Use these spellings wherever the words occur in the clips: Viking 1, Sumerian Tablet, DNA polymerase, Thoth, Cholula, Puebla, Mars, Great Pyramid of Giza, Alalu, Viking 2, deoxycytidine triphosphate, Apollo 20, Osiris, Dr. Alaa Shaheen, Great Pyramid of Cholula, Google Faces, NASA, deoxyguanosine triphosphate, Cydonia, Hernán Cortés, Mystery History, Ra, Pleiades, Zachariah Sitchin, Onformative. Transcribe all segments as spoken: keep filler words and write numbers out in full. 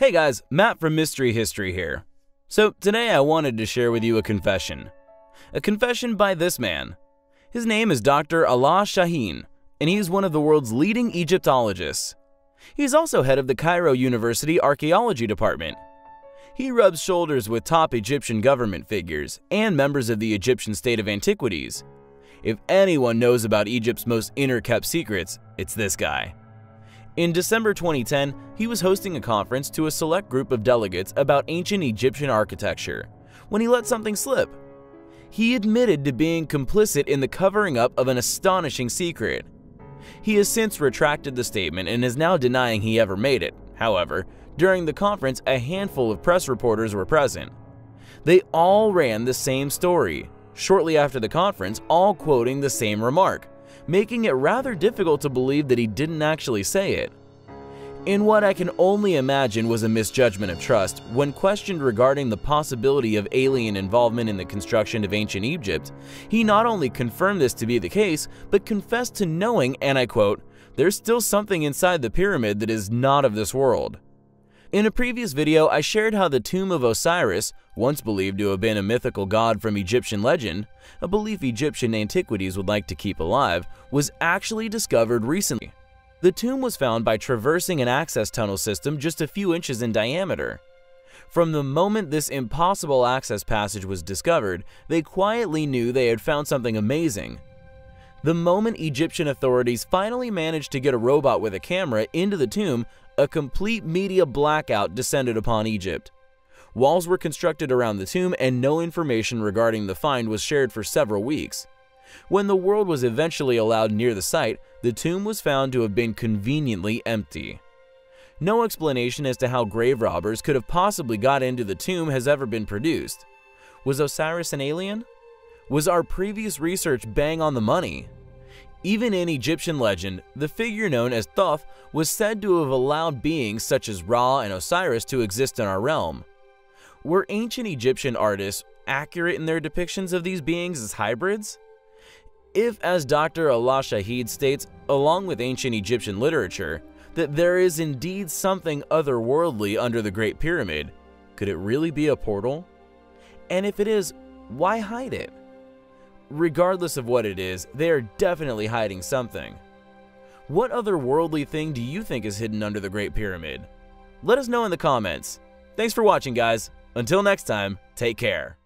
Hey guys, Matt from Mystery History here. So today I wanted to share with you a confession. A confession by this man. His name is Doctor Alaa Shaheen, and he is one of the world's leading Egyptologists. He's also head of the Cairo University Archaeology Department. He rubs shoulders with top Egyptian government figures and members of the Egyptian State of Antiquities. If anyone knows about Egypt's most inner-kept secrets, it's this guy. In December twenty ten, he was hosting a conference to a select group of delegates about ancient Egyptian architecture, when he let something slip. He admitted to being complicit in the covering up of an astonishing secret. He has since retracted the statement and is now denying he ever made it. However, during the conference, a handful of press reporters were present. They all ran the same story, shortly after the conference, all quoting the same remark, making it rather difficult to believe that he didn't actually say it. In what I can only imagine was a misjudgment of trust, when questioned regarding the possibility of alien involvement in the construction of ancient Egypt, he not only confirmed this to be the case, but confessed to knowing, and I quote, "There's still something inside the pyramid that is not of this world." In a previous video, I shared how the tomb of Osiris, once believed to have been a mythical god from Egyptian legend, a belief Egyptian antiquities would like to keep alive, was actually discovered recently. The tomb was found by traversing an access tunnel system just a few inches in diameter. From the moment this impossible access passage was discovered, they quietly knew they had found something amazing. The moment Egyptian authorities finally managed to get a robot with a camera into the tomb, a complete media blackout descended upon Egypt. Walls were constructed around the tomb and no information regarding the find was shared for several weeks. When the world was eventually allowed near the site, the tomb was found to have been conveniently empty. No explanation as to how grave robbers could have possibly got into the tomb has ever been produced. Was Osiris an alien? Was our previous research bang on the money? Even in Egyptian legend, the figure known as Thoth was said to have allowed beings such as Ra and Osiris to exist in our realm. Were ancient Egyptian artists accurate in their depictions of these beings as hybrids? If, as Doctor Alaa Shaheen states, along with ancient Egyptian literature, that there is indeed something otherworldly under the Great Pyramid, could it really be a portal? And if it is, why hide it? Regardless of what it is, they are definitely hiding something. What other worldly thing do you think is hidden under the Great Pyramid? Let us know in the comments. Thanks for watching, guys. Until next time, take care.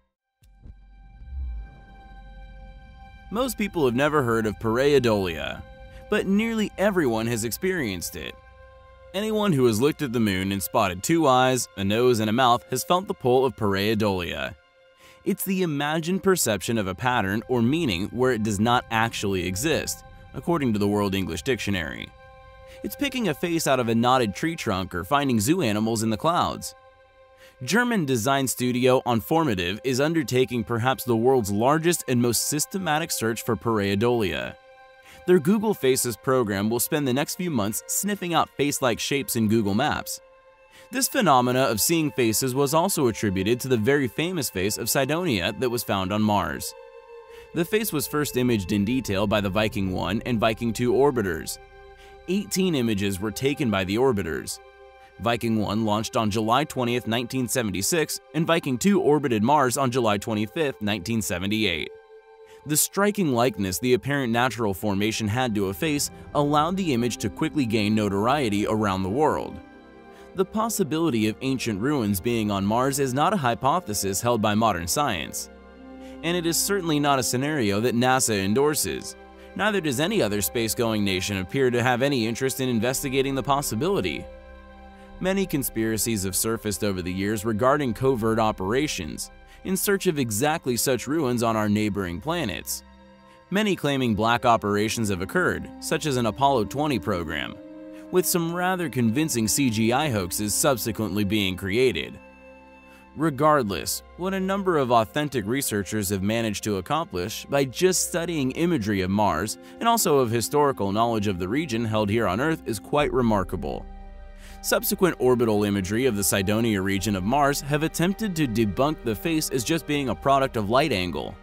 Most people have never heard of pareidolia, but nearly everyone has experienced it. Anyone who has looked at the moon and spotted two eyes, a nose, and a mouth has felt the pull of pareidolia. It's the imagined perception of a pattern or meaning where it does not actually exist, according to the World English Dictionary. It's picking a face out of a knotted tree trunk or finding zoo animals in the clouds. German design studio Onformative is undertaking perhaps the world's largest and most systematic search for pareidolia. Their Google Faces program will spend the next few months sniffing out face-like shapes in Google Maps. This phenomena of seeing faces was also attributed to the very famous face of Cydonia that was found on Mars. The face was first imaged in detail by the Viking one and Viking two orbiters. eighteen images were taken by the orbiters. Viking one launched on July twentieth nineteen seventy-six, and Viking two orbited Mars on July twenty-fifth nineteen seventy-eight. The striking likeness the apparent natural formation had to a face allowed the image to quickly gain notoriety around the world. The possibility of ancient ruins being on Mars is not a hypothesis held by modern science. And it is certainly not a scenario that NASA endorses. Neither does any other space-going nation appear to have any interest in investigating the possibility. Many conspiracies have surfaced over the years regarding covert operations in search of exactly such ruins on our neighboring planets. Many claiming black operations have occurred, such as an Apollo twenty program, with some rather convincing C G I hoaxes subsequently being created. Regardless, what a number of authentic researchers have managed to accomplish by just studying imagery of Mars and also of historical knowledge of the region held here on Earth is quite remarkable. Subsequent orbital imagery of the Cydonia region of Mars have attempted to debunk the face as just being a product of light angle.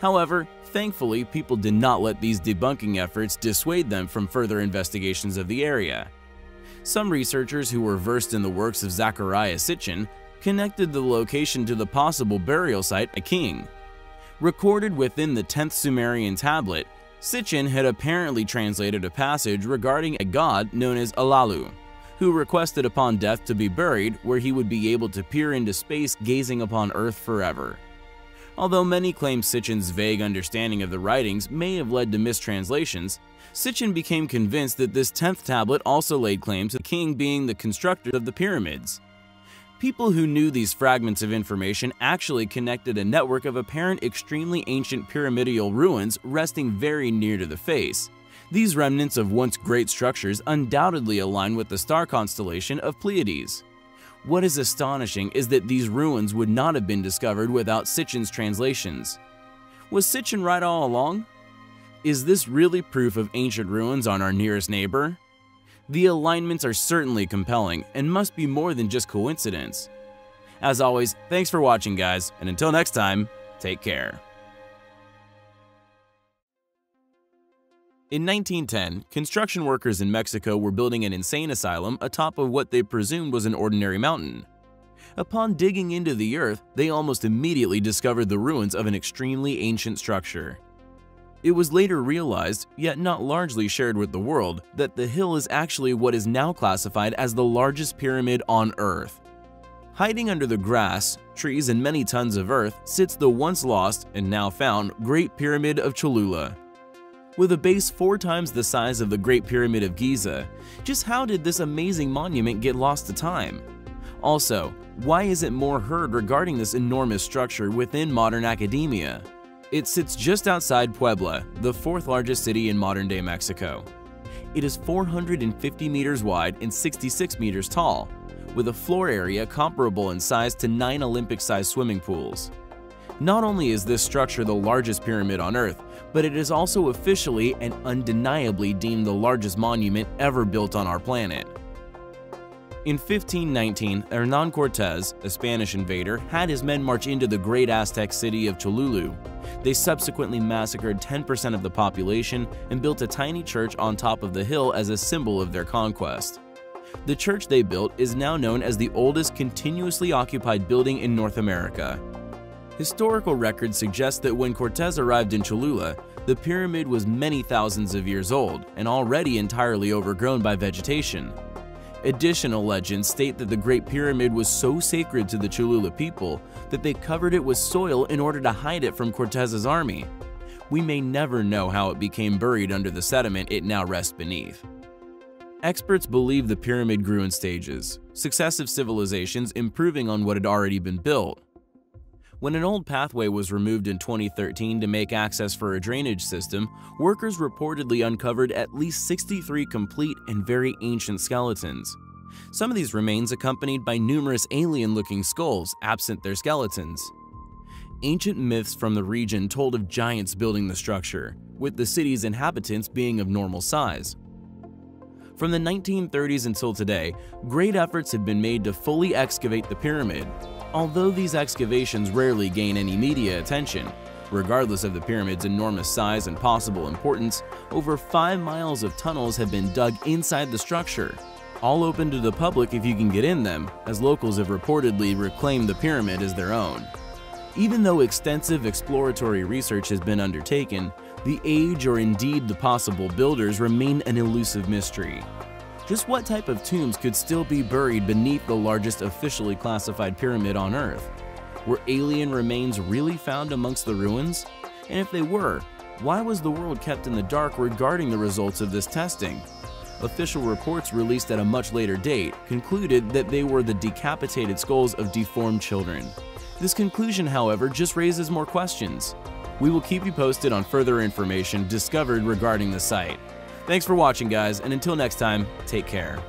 However, thankfully, people did not let these debunking efforts dissuade them from further investigations of the area. Some researchers who were versed in the works of Zachariah Sitchin connected the location to the possible burial site of a king. Recorded within the tenth Sumerian Tablet, Sitchin had apparently translated a passage regarding a god known as Alalu, who requested upon death to be buried where he would be able to peer into space, gazing upon Earth forever. Although many claim Sitchin's vague understanding of the writings may have led to mistranslations, Sitchin became convinced that this tenth tablet also laid claim to the king being the constructor of the pyramids. People who knew these fragments of information actually connected a network of apparent extremely ancient pyramidal ruins resting very near to the face. These remnants of once great structures undoubtedly align with the star constellation of Pleiades. What is astonishing is that these ruins would not have been discovered without Sitchin's translations. Was Sitchin right all along? Is this really proof of ancient ruins on our nearest neighbor? The alignments are certainly compelling and must be more than just coincidence. As always, thanks for watching, guys, and until next time, take care. In nineteen ten, construction workers in Mexico were building an insane asylum atop of what they presumed was an ordinary mountain. Upon digging into the earth, they almost immediately discovered the ruins of an extremely ancient structure. It was later realized, yet not largely shared with the world, that the hill is actually what is now classified as the largest pyramid on Earth. Hiding under the grass, trees, and many tons of earth sits the once lost and now found Great Pyramid of Cholula. With a base four times the size of the Great Pyramid of Giza, just how did this amazing monument get lost to time? Also, why isn't more heard regarding this enormous structure within modern academia? It sits just outside Puebla, the fourth largest city in modern-day Mexico. It is four hundred fifty meters wide and sixty-six meters tall, with a floor area comparable in size to nine Olympic-sized swimming pools. Not only is this structure the largest pyramid on Earth, but it is also officially and undeniably deemed the largest monument ever built on our planet. In fifteen nineteen, Hernán Cortés, a Spanish invader, had his men march into the great Aztec city of Cholula. They subsequently massacred ten percent of the population and built a tiny church on top of the hill as a symbol of their conquest. The church they built is now known as the oldest continuously occupied building in North America. Historical records suggest that when Cortés arrived in Cholula, the pyramid was many thousands of years old and already entirely overgrown by vegetation. Additional legends state that the Great Pyramid was so sacred to the Cholula people that they covered it with soil in order to hide it from Cortés's army. We may never know how it became buried under the sediment it now rests beneath. Experts believe the pyramid grew in stages, successive civilizations improving on what had already been built. When an old pathway was removed in twenty thirteen to make access for a drainage system, workers reportedly uncovered at least sixty-three complete and very ancient skeletons. Some of these remains accompanied by numerous alien-looking skulls absent their skeletons. Ancient myths from the region told of giants building the structure, with the city's inhabitants being of normal size. From the nineteen thirties until today, great efforts have been made to fully excavate the pyramid. Although these excavations rarely gain any media attention, regardless of the pyramid's enormous size and possible importance, over five miles of tunnels have been dug inside the structure, all open to the public if you can get in them, as locals have reportedly reclaimed the pyramid as their own. Even though extensive exploratory research has been undertaken, the age or indeed the possible builders remain an elusive mystery. Just what type of tombs could still be buried beneath the largest officially classified pyramid on Earth? Were alien remains really found amongst the ruins? And if they were, why was the world kept in the dark regarding the results of this testing? Official reports released at a much later date concluded that they were the decapitated skulls of deformed children. This conclusion, however, just raises more questions. We will keep you posted on further information discovered regarding the site. Thanks for watching, guys, and until next time, take care.